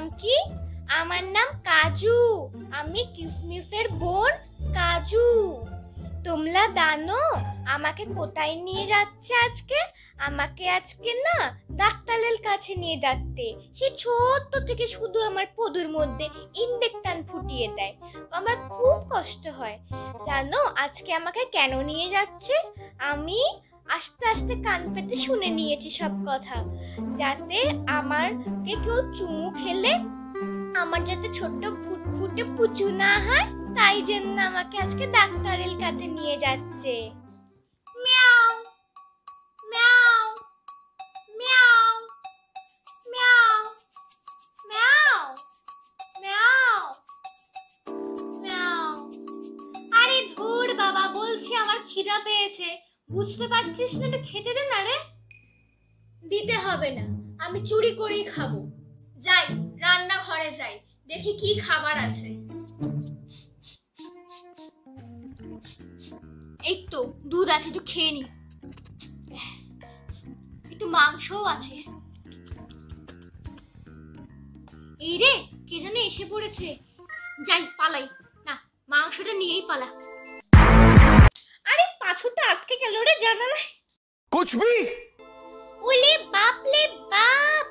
নাম কি? আমার নাম কাজু, আমি কিসমিসের বোন কাজু। তোমরা জানো আমাকে কোথায় নিয়ে যাচ্ছে আজকে? আমাকে আজকে না ডাক্তারের কাছে নিয়ে যাচ্ছে। সে ছোট থেকে শুধু আমার পদুর মধ্যে ইনজেকশন ফুটিয়ে দেয়, আমার খুব কষ্ট হয়। জানো আজকে আমাকে কেন নিয়ে যাচ্ছে? আমি আস্তে আস্তে কান পেতে শুনে নিয়েছি সব কথা, যাতে আমাকে কেউ চুমু খেলে আমার যাতে ছোট্ট ফুটফুটে পুচু না হয়, তাই জন্য আমাকে আজকে ডাক্তারের কাছে নিয়ে যাচ্ছে। মিয়াও মিয়াও মিয়াও মিয়াও মিয়াও মিয়াও মিয়াও। আরে ধুর বাবা, বলছি আমার খিদা পেয়েছে, বুঝতে পারছিস না? এটা খেতে দে না রে। দিতে হবে না, আমি চুরি করেই খাবো। যাই রান্নাঘরে যাই, দেখি কি খাবার আছে। এই তো দুধ আছে, একটু খেয়ে নি। একটু মাংসও আছে। এই রে, কে যেন এসে পড়েছে, যাই পালাই। না, মাংসটা নিয়েই পালা। আরে পাছুটা আটকে গেল রে জানালায়। কুছ ভি ওলে বাপ লে বাপ,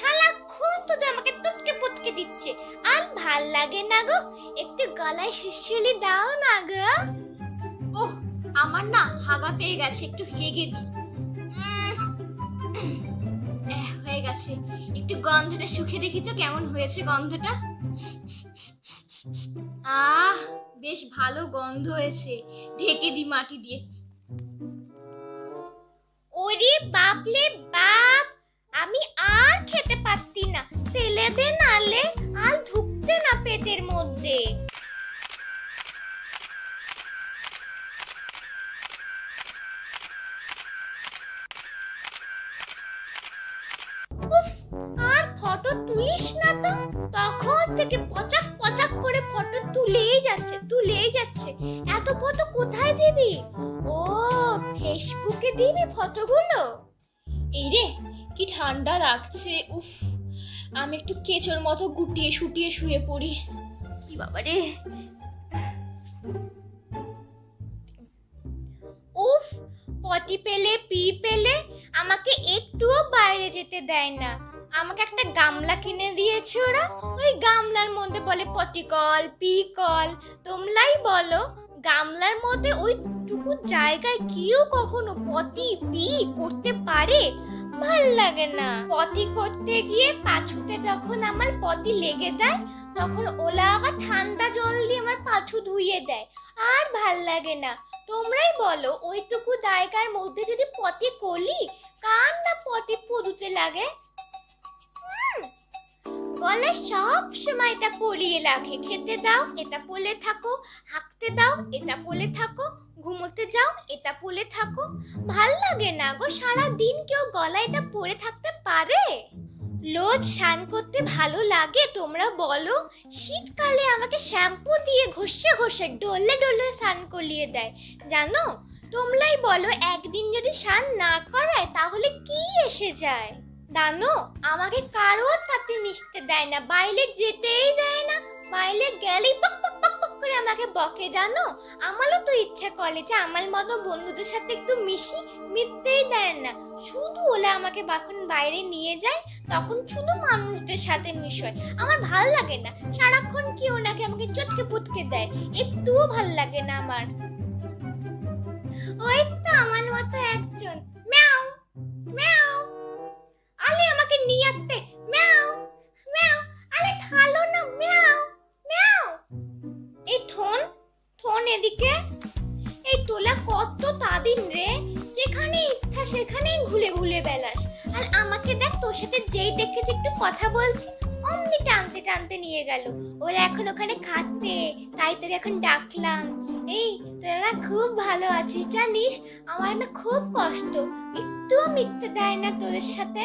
খালাক্ষণ তো আমাকে টুটকে পুটকে দিচ্ছে, আর ভাল লাগে না গো। একটু গলায় শিশিলি দাও না গো। ওহ, আমার না হাগা পেয়ে গেছে, একটু হেগে দি। হয়ে গেছে, একটু গন্ধটা শুকে দেখি তো কেমন হয়েছে গন্ধটা। আহ, বেশ ভালো গন্ধ হয়েছে। ঢেকে দি মাটি দিয়ে। ওরে বাপ লে বাপ, আমি আর খেতে পারছি না, ফেলে দে নালে আর ঢুকতে না পেটের মধ্যে। আর ফটো তুলিস না তো, তখন থেকে পচাক পচাক করে ফটো তুলেই যাচ্ছে তুলেই যাচ্ছে। এত ফটো কোথায় দিবি? ও ফেসবুকে দিবি ফটোগুলো। এই রে কি ঠান্ডা লাগছে, উফ। আমি একটু কেঁচোর মতো গুটিয়ে শুটিয়ে শুয়ে পড়ি। কি বাবা রে, উফ। পটি পেলে পি পেলে আমাকে একটুও বাইরে যেতে দেয় না। আমাকে একটা গামলা কিনে দিয়েছে ওরা, ওই গামলার মধ্যে বলে পটি কল পি কল। তোমলাই বলো, গামলার মধ্যে ওইটুকু জায়গায় কেউ কখনো পটি পি করতে পারে? ভাল লাগে না। পটি করতে গিয়ে পাছুতে যখন আমার পটি লেগে যায়, তখন ওলা আবার ঠান্ডা জল দিয়ে আমার পাছু ধুইয়ে দেয়, আর ভাল লাগে না। তোমরাই বলো, ওইটুকু জায়গার মধ্যে যদি পটি কলি, কার না পটি পড়ুতে লাগে? গলা সব সময় এটা পড়িয়ে লাগে। খেতে দাও, এটা পড়ে থাকো। হাঁকতে দাও, এটা পড়ে থাকো। ঘুমোতে যাও, এটা পড়ে থাকো। ভাল লাগে না গো, সারা দিন কেউ গলায় এটা পড়ে থাকতে পারে? রোজ শ্যাম্পু করতে ভালো লাগে? তোমরা বলো, শীতকালে আমাকে শ্যাম্পু দিয়ে ঘষে ঘষে ডলে ডলে স্নান করিয়ে দেয় জানো। তোমরাই বলো, একদিন যদি স্নান না করায় তাহলে কি এসে যায়? জানো আমাকে কারোর সাথে মিশতে দেয় না, বাইরে যেতেই দেয় না। বাইরে গেলেই পক পক পক পক করে আমাকে বকে জানো। আমারও তো ইচ্ছা করে যে আমার মতো বন্ধুদের সাথে একটু মিশি, মিশতেই দেয় না। শুধু ওলা আমাকে বাখন বাইরে নিয়ে যায়, তখন শুধু মানুষদের সাথে মিশয়। আমার ভাল লাগে না, সারাক্ষণ কি ওনাকে আমাকে চটকে পুটকে দেয়, একটুও ভাল লাগে না আমার। ওই তো আমার মতো একজন। ম্যাও ম্যাও, আলে আমাকে নিয়ে আসতে। ম্যাও ম্যাও, আলে ঠালো না। ম্যাও ম্যাও, এই থোন থোন এদিকে। এই তোলা কত তাদিন রে, যেখানে ইচ্ছা সেখানেই ঘুরে ঘুরে বেলাস। আর আমাকে দেখ, তোর সাথে যেই দেখে যে একটু কথা বলছি, অমনি টানতে টানতে নিয়ে গেল। ওরা এখন ওখানে খাচ্ছে, তাই তোকে এখন ডাকলাম। এই তোরা খুব ভালো আছিস জানিস? আমার না খুব কষ্ট, একটুও মিথ্যে দেয় না তোদের সাথে।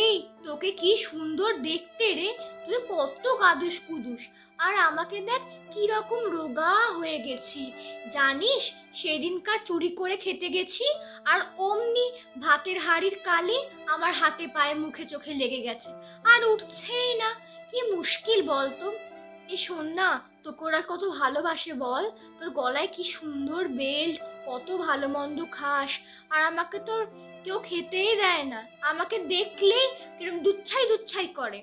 এই তোকে কি সুন্দর দেখতে রে, তুই কত কাদুস কুদুস, আর আমাকে দেখ কি রকম রোগা হয়ে গেছি। জানিস সেদিনকার চুরি করে খেতে গেছি আর অমনি ভাতের হাড়ির কালি আমার হাতে পায়ে মুখে চোখে লেগে গেছে, আর উঠছেই না। কি মুশকিল বলতো। এই শোন না, তোকে ওরা কত ভালোবাসে বল, তোর গলায় কি সুন্দর বেল্ট, কত ভালো মন্দ খাস, আর আমাকে তোর কেউ খেতেই দেয় না, আমাকে দেখলেই কিরকম দুচ্ছাই দুচ্ছাই করে।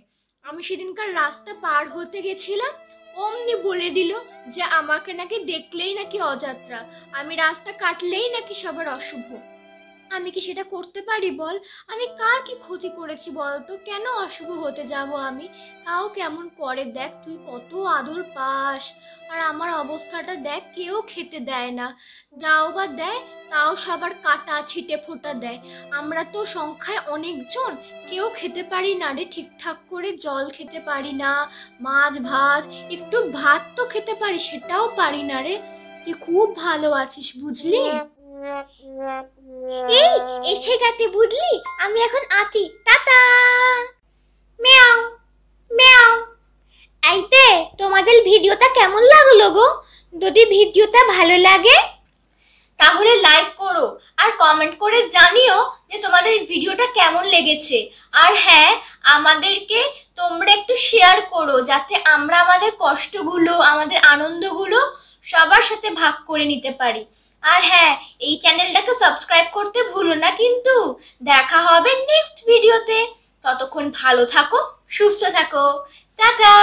আমি সেদিনকার রাস্তা পার হতে গেছিলাম, অমনি বলে দিল যে আমাকে নাকি দেখলেই নাকি অযাত্রা, আমি রাস্তা কাটলেই নাকি সবার অশুভ। আমি কি সেটা করতে পারি বল? আমি কার কি ক্ষতি করেছি বলতো? কেন অশুভ হতে যাব আমি? তাও কেমন করে দেখ, তুই কত আদর পাস, আর আমার অবস্থাটা দেখ, কেউ খেতে দেয় না, যাও বা দেয় তাও সবার কাটা ছিটে ফোটা দেয়। আমরা তো সংখ্যায় অনেকজন, কেউ খেতে পারি না রে ঠিকঠাক করে, জল খেতে পারি না, মাছ ভাত একটু ভাত তো খেতে পারি, সেটাও পারি না রে। তুই খুব ভালো আছিস বুঝলি। এই এসে গেছে বুঝলি, আমি এখন আছি, টাটা। Miao Miao. আইতে তোমাদের ভিডিওটা কেমন লাগলো গো? যদি ভিডিওটা ভালো লাগে তাহলে লাইক করো আর কমেন্ট করে জানিও যে তোমাদের ভিডিওটা কেমন লেগেছে। আর হ্যাঁ, আমাদেরকে তোমরা একটু শেয়ার করো যাতে আমরা আমাদের কষ্টগুলো, আমাদের আনন্দগুলো সবার সাথে ভাগ করে নিতে পারি। আর হ্যাঁ, এই চ্যানেলটাকে সাবস্ক্রাইব করতে ভুলো না কিন্তু। দেখা হবে নেক্সট ভিডিওতে, ততক্ষণ ভালো থাকো, সুস্থ থাকো, টাটা।